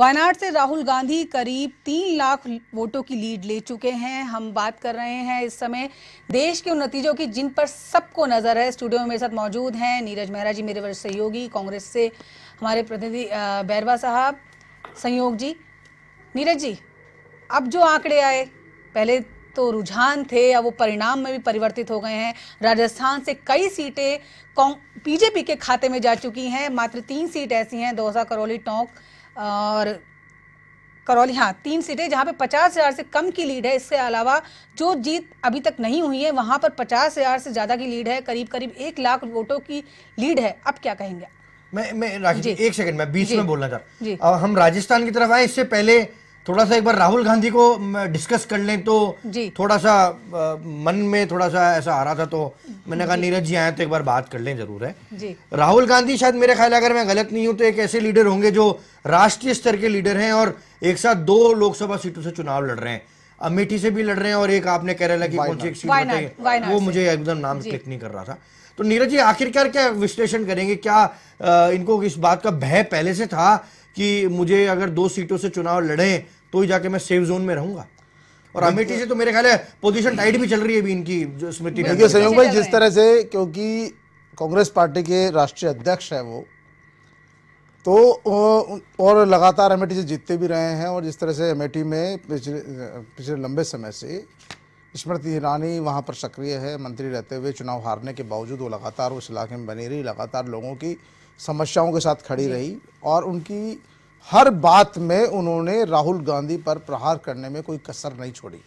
वायनाड से राहुल गांधी करीब 3 लाख वोटों की लीड ले चुके हैं। हम बात कर रहे हैं इस समय देश के उन नतीजों की जिन पर सबको नजर है। स्टूडियो में मेरे साथ मौजूद हैं नीरज मेहरा जी, मेरे वरिष्ठ सहयोगी, कांग्रेस से हमारे प्रतिनिधि बैरवा साहब, संयोग जी। नीरज जी, अब जो आंकड़े आए, पहले तो रुझान थे, अब वो परिणाम में भी परिवर्तित हो गए हैं। राजस्थान से कई सीटें बीजेपी के खाते में जा चुकी हैं। मात्र 3 सीट ऐसी हैं, दौसा, करौली, टोंक और करौली, हाँ 3 सीटें जहाँ पे 50,000 से कम की लीड है। इसके अलावा जो जीत अभी तक नहीं हुई है वहाँ पर 50,000 से ज़्यादा की लीड है, करीब 1 लाख वोटों की लीड है। अब क्या कहेंगे? मैं राखी, एक सेकंड, मैं बीच में बोलना चाहता हूँ। हम राजस्थान की तरफ आए, इससे पहले थोड़ा सा एक बार राहुल गांधी को डिस्कस कर लें तो थोड़ा सा मन में थोड़ा सा ऐसा आ रहा था, तो मैंने कहा नीरज जी आए तो एक बार बात कर लें, जरूर है जी। राहुल गांधी शायद मेरे ख्याल, अगर मैं गलत नहीं हूं, तो एक ऐसे लीडर होंगे जो राष्ट्रीय स्तर के लीडर हैं और एक साथ 2 लोकसभा सीटों से चुनाव लड़ रहे हैं। अमेठी से भी लड़ रहे हैं और एक आपने केरला की कौन सी एक सीट बताई, वो मुझे एकदम नाम क्लिक नहीं कर रहा था। तो नीरज जी, आखिरकार क्या विश्लेषण करेंगे? क्या इनको इस बात का भय पहले से था कि मुझे अगर 2 सीटों से चुनाव लड़ें तो ही जाके मैं सेफ जोन में रहूंगा? और अमेठी से तो मेरे ख्याल है पोजीशन टाइट भी चल रही है अभी इनकी, स्मृति। देखिए संयोग भाई, जिस तरह से, क्योंकि कांग्रेस पार्टी के राष्ट्रीय अध्यक्ष हैं वो, तो और लगातार अमेठी से जीतते भी रहे हैं, और जिस तरह से अमेठी में पिछले लंबे समय से स्मृति ईरानी वहाँ पर सक्रिय है, मंत्री रहते हुए चुनाव हारने के बावजूद वो लगातार उस इलाके में बनी रही, लगातार लोगों की समस्याओं के साथ खड़ी रही, और उनकी हर बात में उन्होंने राहुल गांधी पर प्रहार करने में कोई कसर नहीं छोड़ी।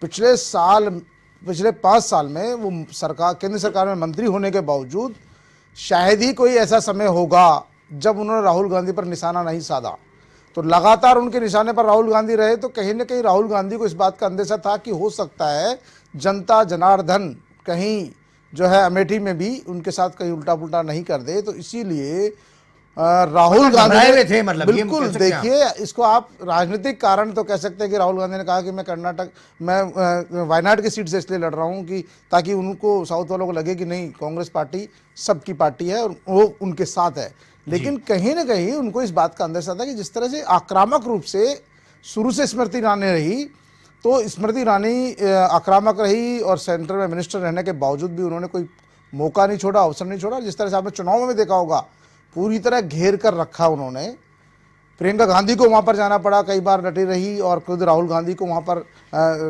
पिछले 5 साल में वो केंद्र सरकार में मंत्री होने के बावजूद शायद ही कोई ऐसा समय होगा जब उन्होंने राहुल गांधी पर निशाना नहीं साधा। तो लगातार उनके निशाने पर राहुल गांधी रहे, तो कहीं ना कहीं राहुल गांधी को इस बात का अंदेशा था कि हो सकता है जनता जनार्दन कहीं जो है अमेठी में भी उनके साथ कहीं उल्टा पुल्टा नहीं कर दे, तो इसीलिए राहुल गांधी थे। मतलब बिल्कुल, देखिए इसको आप राजनीतिक कारण तो कह सकते हैं कि राहुल गांधी ने कहा कि मैं वायनाड की सीट से इसलिए लड़ रहा हूं कि ताकि उनको, साउथ वालों को लगे कि नहीं, कांग्रेस पार्टी सबकी पार्टी है और वो उनके साथ है। लेकिन कहीं ना कहीं उनको इस बात का अंदेशा था कि जिस तरह से आक्रामक रूप से शुरू से स्मृति ईरानी रही, तो स्मृति ईरानी आक्रामक रही और सेंटर में मिनिस्टर रहने के बावजूद भी उन्होंने कोई मौका नहीं छोड़ा, अवसर नहीं छोड़ा। जिस तरह से आपने चुनाव में देखा होगा, पूरी तरह घेर कर रखा उन्होंने, प्रियंका गांधी को वहाँ पर जाना पड़ा, कई बार डटी रही, और खुद राहुल गांधी को वहाँ पर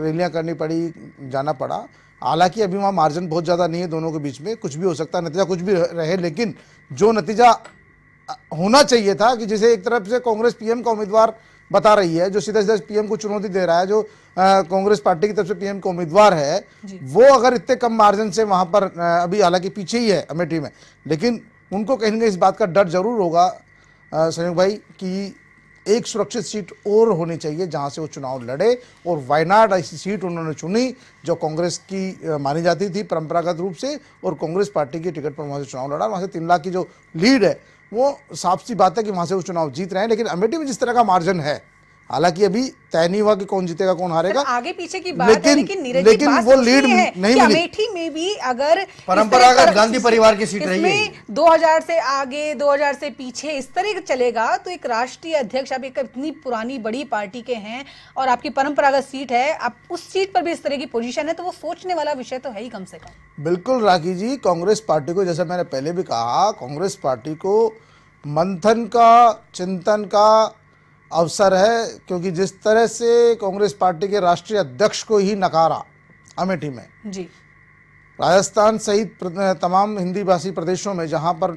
रैलियाँ करनी पड़ी, जाना पड़ा। हालांकि अभी वहाँ मार्जिन बहुत ज़्यादा नहीं है, दोनों के बीच में कुछ भी हो सकता है, नतीजा कुछ भी रहे, लेकिन जो नतीजा होना चाहिए था कि जिसे एक तरफ से कांग्रेस पीएम का उम्मीदवार बता रही है, जो सीधा सीधा पीएम को चुनौती दे रहा है, जो कांग्रेस पार्टी की तरफ से पीएम का उम्मीदवार है, वो अगर इतने कम मार्जिन से वहां पर अभी हालांकि पीछे ही है अमेठी में, लेकिन उनको कहीं ना कहीं इस बात का डर जरूर होगा संयोग भाई कि एक सुरक्षित सीट और होनी चाहिए जहां से वो चुनाव लड़े, और वायनाड ऐसी सीट उन्होंने चुनी जो कांग्रेस की मानी जाती थी परंपरागत रूप से, और कांग्रेस पार्टी की टिकट पर वहां से चुनाव लड़ा। वहां से 3 लाख की जो लीड है वो साफ सी बात है कि वहाँ से वो चुनाव जीत रहे हैं। लेकिन अमेठी में जिस तरह का मार्जिन है, हालांकि अभी तय नहीं हुआ कि कौन जीतेगा कौन हारेगा, आगे पीछे की बात है, लेकिन वो लीड नहीं मिली। अमेठी में भी अगर परंपरागत गांधी परिवार की सीट रही है, 2000 से आगे 2000 से पीछे इस तरह चलेगा, तो एक राष्ट्रीय अध्यक्ष, आप एक इतनी पुरानी बड़ी पार्टी के हैं और आपकी परंपरागत सीट है, आप उस सीट पर भी इस तरह की पोजीशन है, तो वो सोचने वाला विषय तो है ही कम से कम। बिल्कुल राखी जी, कांग्रेस पार्टी को, जैसे मैंने पहले भी कहा, कांग्रेस पार्टी को मंथन का, चिंतन का अवसर है, क्योंकि जिस तरह से कांग्रेस पार्टी के राष्ट्रीय अध्यक्ष को ही नकारा अमेठी में जी, राजस्थान सहित तमाम हिंदी भाषी प्रदेशों में जहां पर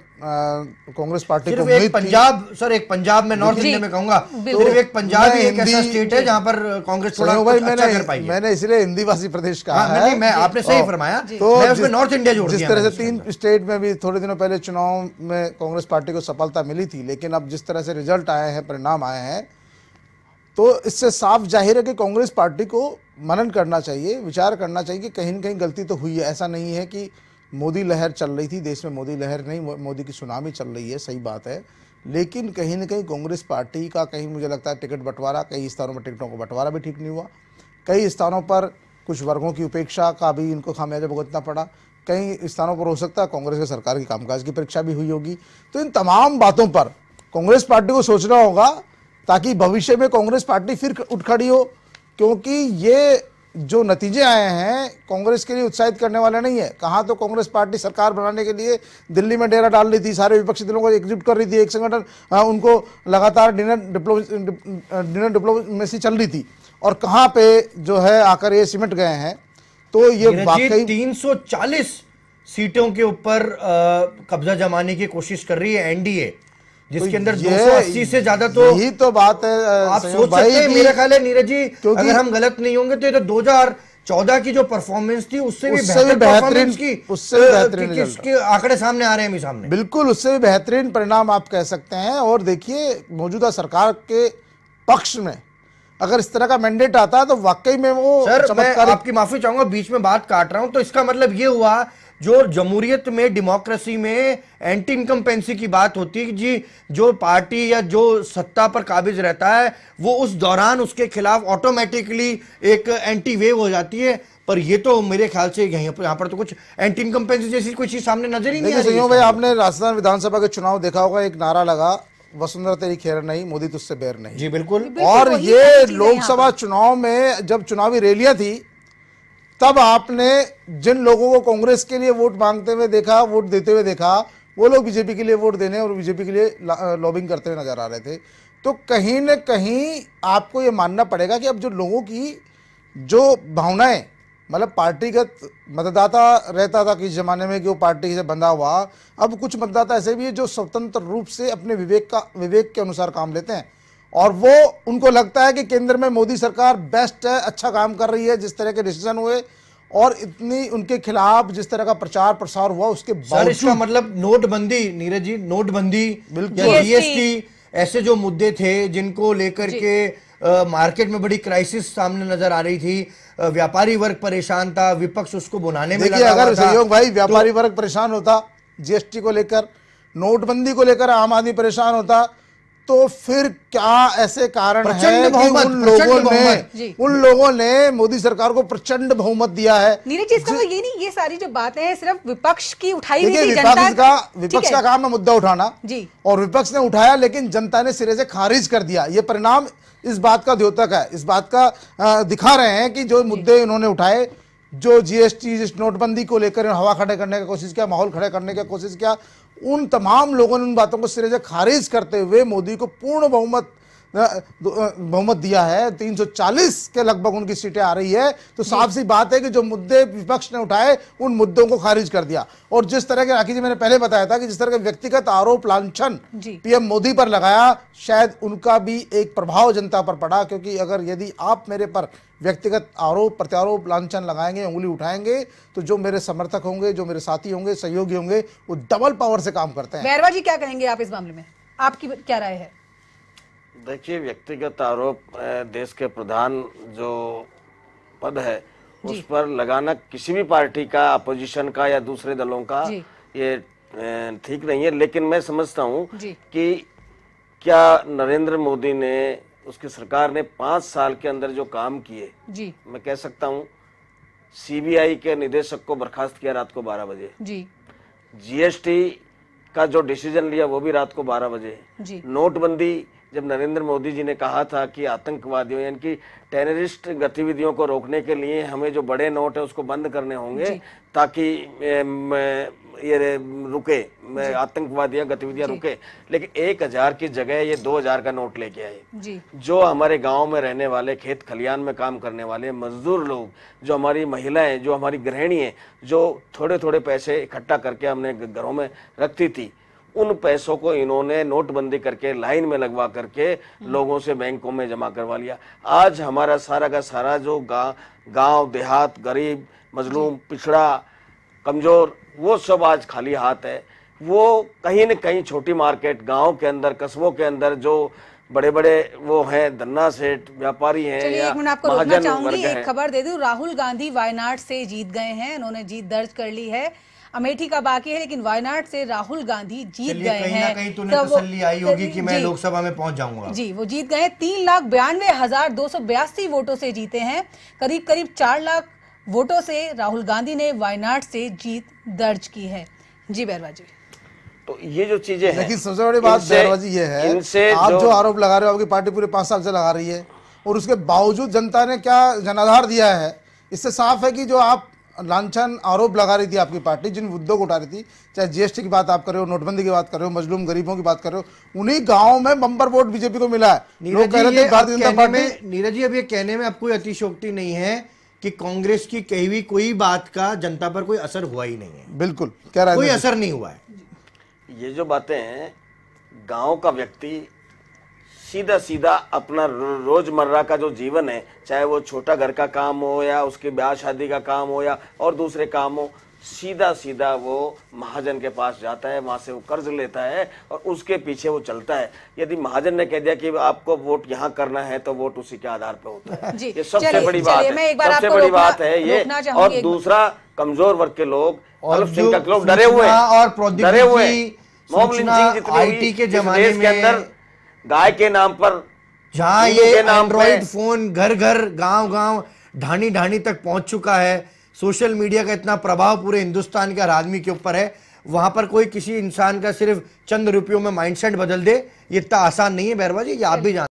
कांग्रेस पार्टी को उम्मीद, पंजाब में, नॉर्थ इंडिया में कहूंगा, सिर्फ एक पंजाब ही एक ऐसा स्टेट है जहां पर कांग्रेस थोड़ा अच्छा कर पाई है। मैंने इसलिए हिंदी भाषी प्रदेश कहा है, मैं आपने सही फरमाया, तो उसमें नॉर्थ इंडिया जोड़ दिया। जिस तरह से 3 स्टेट में भी थोड़े दिनों पहले चुनाव में कांग्रेस पार्टी को सफलता मिली थी, लेकिन अब जिस तरह से रिजल्ट आए हैं, परिणाम आए हैं, तो इससे साफ जाहिर है कि कांग्रेस पार्टी को मनन करना चाहिए, विचार करना चाहिए कि कहीं ना कहीं गलती तो हुई है। ऐसा नहीं है कि मोदी लहर चल रही थी देश में, मोदी लहर नहीं, मोदी की सुनामी चल रही है, सही बात है, लेकिन कहीं ना कहीं कांग्रेस पार्टी का कहीं मुझे लगता है टिकट बंटवारा, कई स्थानों पर टिकटों का बंटवारा भी ठीक नहीं हुआ, कई स्थानों पर कुछ वर्गों की उपेक्षा का भी इनको खामियाजा भुगतना पड़ा, कई स्थानों पर हो सकता है कांग्रेस की सरकार के कामकाज की परीक्षा भी हुई होगी। तो इन तमाम बातों पर कांग्रेस पार्टी को सोचना होगा ताकि भविष्य में कांग्रेस पार्टी फिर उठ खड़ी हो, क्योंकि ये जो नतीजे आए हैं कांग्रेस के लिए उत्साहित करने वाले नहीं है। कहाँ तो कांग्रेस पार्टी सरकार बनाने के लिए दिल्ली में डेरा डाल रही थी, सारे विपक्षी दलों को एकजुट कर रही थी, एक संगठन उनको लगातार डिप्लोमेसी चल रही थी, और कहाँ पे जो है आकर ये सिमट गए हैं। तो ये वाकई 340 सीटों के ऊपर कब्जा जमाने की कोशिश कर रही है एनडीए, जिसके अंदर 280 से ज्यादा, तो यही तो बात है। आप सोच सकते हैं, मेरा ख्याल है नीरज जी, अगर हम गलत नहीं होंगे तो ये तो 2014 की जो परफॉर्मेंस थी उससे भी बेहतरीन आंकड़े सामने आ रहे हैं सामने। बिल्कुल, उससे भी बेहतरीन परिणाम आप कह सकते हैं। और देखिए, मौजूदा सरकार के पक्ष में अगर इस तरह का मैंडेट आता है तो वाकई में वो चमत्कार। आपकी माफी चाहूंगा, बीच में बात काट रहा हूं। तो इसका मतलब ये हुआ, जो जमहूरियत में, डेमोक्रेसी में एंटी इनकम्पेंसी की बात होती है जी, जो पार्टी या जो सत्ता पर काबिज रहता है वो उस दौरान उसके खिलाफ ऑटोमेटिकली एक एंटी वेव हो जाती है, पर ये तो मेरे ख्याल से यहाँ पर तो कुछ एंटी इनकम्पेंसी जैसी कोई चीज सामने नजर ही नहीं आ रही। भाई, आपने राजस्थान विधानसभा के चुनाव देखा होगा, एक नारा लगा, वसुंधरा तेरी खैर नहीं, मोदी तुझसे बैर नहीं। जी बिल्कुल। और ये लोकसभा चुनाव में जब चुनावी रैलियां थी, तब आपने जिन लोगों को कांग्रेस के लिए वोट मांगते हुए देखा, वोट देते हुए देखा, वो लोग बीजेपी के लिए वोट देने और बीजेपी के लिए लॉबिंग करते हुए नजर आ रहे थे। तो कहीं ना कहीं आपको ये मानना पड़ेगा कि अब जो लोगों की जो भावनाएं, मतलब पार्टीगत मतदाता रहता था किस जमाने में कि वो पार्टी से बंधा हुआ, अब कुछ मतदाता ऐसे भी है जो स्वतंत्र रूप से अपने विवेक के अनुसार काम लेते हैं, और वो उनको लगता है कि केंद्र में मोदी सरकार बेस्ट है, अच्छा काम कर रही है। जिस तरह के डिसीजन हुए और इतनी उनके खिलाफ जिस तरह का प्रचार प्रसार हुआ, उसके बावजूद, मतलब नोटबंदी, नीरज जी नोटबंदी, जीएसटी, ऐसे जो मुद्दे थे जिनको लेकर के मार्केट में बड़ी क्राइसिस सामने नजर आ रही थी, व्यापारी वर्ग परेशान था, विपक्ष उसको बुनाने में लगा हुआ था। अगर भाई व्यापारी वर्ग परेशान होता जीएसटी को लेकर, नोटबंदी को लेकर आम आदमी परेशान होता, तो फिर क्या ऐसे कारण है कि उन लोगों ने मोदी सरकार को प्रचंड बहुमत दिया है? नीरज जी, इसका ये नहीं, ये सारी जो बातें हैं सिर्फ विपक्ष की उठाई हुई थी। विपक्ष का काम है मुद्दा उठाना जी, और विपक्ष ने उठाया, लेकिन जनता ने सिरे से खारिज कर दिया। ये परिणाम इस बात का द्योतक है, इस बात का दिखा रहे हैं कि जो मुद्दे इन्होंने उठाए, जो जीएसटी, जिस नोटबंदी को लेकर हवा खड़े करने की कोशिश किया, माहौल खड़े करने की कोशिश किया, उन तमाम लोगों ने उन बातों को सिरे से खारिज करते हुए मोदी को पूर्ण बहुमत दिया है। 340 के लगभग उनकी सीटें आ रही है। तो साफ सी बात है कि जो मुद्दे विपक्ष ने उठाए उन मुद्दों को खारिज कर दिया। और जिस तरह के, राखी जी मैंने पहले बताया था कि जिस तरह के व्यक्तिगत आरोप लांछन पीएम मोदी पर लगाया, शायद उनका भी एक प्रभाव जनता पर पड़ा, क्योंकि अगर यदि आप मेरे पर व्यक्तिगत आरोप प्रत्यारोप लांछन लगाएंगे, उंगली उठाएंगे, तो जो मेरे समर्थक होंगे, जो मेरे साथी होंगे, सहयोगी होंगे, वो डबल पावर से काम करते हैं। बैरवा जी, क्या कहेंगे आप इस मामले में, आपकी क्या राय है? देखिए, व्यक्तिगत आरोप देश के प्रधान जो पद है उस पर लगाना किसी भी पार्टी का, अपोजिशन का या दूसरे दलों का, ये ठीक नहीं है। लेकिन मैं समझता हूँ कि क्या नरेंद्र मोदी ने, उसकी सरकार ने 5 साल के अंदर जो काम किए, मैं कह सकता हूँ सीबीआई के निदेशक को बर्खास्त किया रात को 12 बजे, जीएसटी का जो डिसीजन लिया वो भी रात को 12 बजे, नोटबंदी जब नरेंद्र मोदी जी ने कहा था कि आतंकवादियों, यानी कि टेररिस्ट गतिविधियों को रोकने के लिए हमें जो बड़े नोट है उसको बंद करने होंगे ताकि ये रुके, आतंकवादियां गतिविधियां रुके, लेकिन 1000 की जगह ये 2000 का नोट लेके आए। जो हमारे गांव में रहने वाले, खेत खलियान में काम करने वाले मजदूर लोग, जो हमारी महिलाएं, जो हमारी गृहिणी है, जो थोड़े थोड़े पैसे इकट्ठा करके हमने घरों में रखती थी, उन पैसों को इन्होंने नोटबंदी करके लाइन में लगवा करके लोगों से बैंकों में जमा करवा लिया। आज हमारा सारा का सारा जो गांव देहात, गरीब, मजलूम, पिछड़ा, कमजोर, वो सब आज खाली हाथ है। वो कहीं न कहीं छोटी मार्केट, गांव के अंदर, कस्बों के अंदर जो बड़े बड़े वो हैं, धन्ना सेठ व्यापारी हैं, या महाजन वर्ग हैं। एक खबर दे दूं, राहुल गांधी वायनाड से जीत गए हैं, उन्होंने जीत दर्ज कर ली है। अमेठी का बाकी है, लेकिन वायनाड से राहुल गांधी जीत गए हैं। कहीं तो तसल्ली आई होगी कि मैं लोकसभा में पहुंच जाऊंगा। जी, वो जीत गए। 3,92,282 वोटों से जीते हैं। करीब करीब 4 लाख वोटों से राहुल गांधी ने वायनाड से जीत दर्ज की है। जी बैरवा जी, तो ये जो चीजें हैं, लेकिन सबसे बड़ी बात बैरवा जी ये है, आप जो आरोप लगा रहे हो आपकी पार्टी पूरे 5 साल से लगा रही है और उसके बावजूद जनता ने क्या जनाधार दिया है, इससे साफ है कि जो आप लांछन आरोप लगा रही थी आपकी पार्टी, जिन मुद्दों को उठा रही थी, चाहे जीएसटी की बात आप कर रहे हो, नोटबंदी की बात कर रहे हो, मजलूम गरीबों की बात कर रहे हो, उन्हीं गाँव में बम्पर वोट बीजेपी को मिला है। नीरज जी, अब ये कहने में अब कोई अतिशयोक्ति नहीं है कि कांग्रेस की कही हुई कोई बात का जनता पर कोई असर हुआ ही नहीं है। बिल्कुल कह रहा है कोई असर नहीं हुआ है। ये जो बातें हैं, गांव का व्यक्ति सीधा सीधा अपना रोजमर्रा का जो जीवन है, चाहे वो छोटा घर का काम हो या उसकी ब्याह शादी का काम हो या और दूसरे काम हो, सीधा सीधा वो महाजन के पास जाता है, वहाँ से वो कर्ज लेता है और उसके पीछे वो चलता है। यदि महाजन ने कह दिया कि आपको वोट यहाँ करना है तो वोट उसी के आधार पर होता है। ये सबसे बड़ी बात है, सबसे बड़ी बात है ये। और दूसरा, कमजोर वर्ग के लोग, अल्प संख्यक लोग डरे हुए हैं, डरे हुए हैं। मॉब लिंचिंग जितनी के जमाने में अंदर गाय के नाम पर, जहाँ ये एंड्रॉइड फोन घर घर गांव गांव ढाणी ढाणी तक पहुंच चुका है, सोशल मीडिया का इतना प्रभाव पूरे हिंदुस्तान के हर आदमी के ऊपर है, वहां पर कोई किसी इंसान का सिर्फ चंद रुपयों में माइंडसेट बदल दे ये इतना आसान नहीं है बैरवा जी, ये आप भी जानते हैं।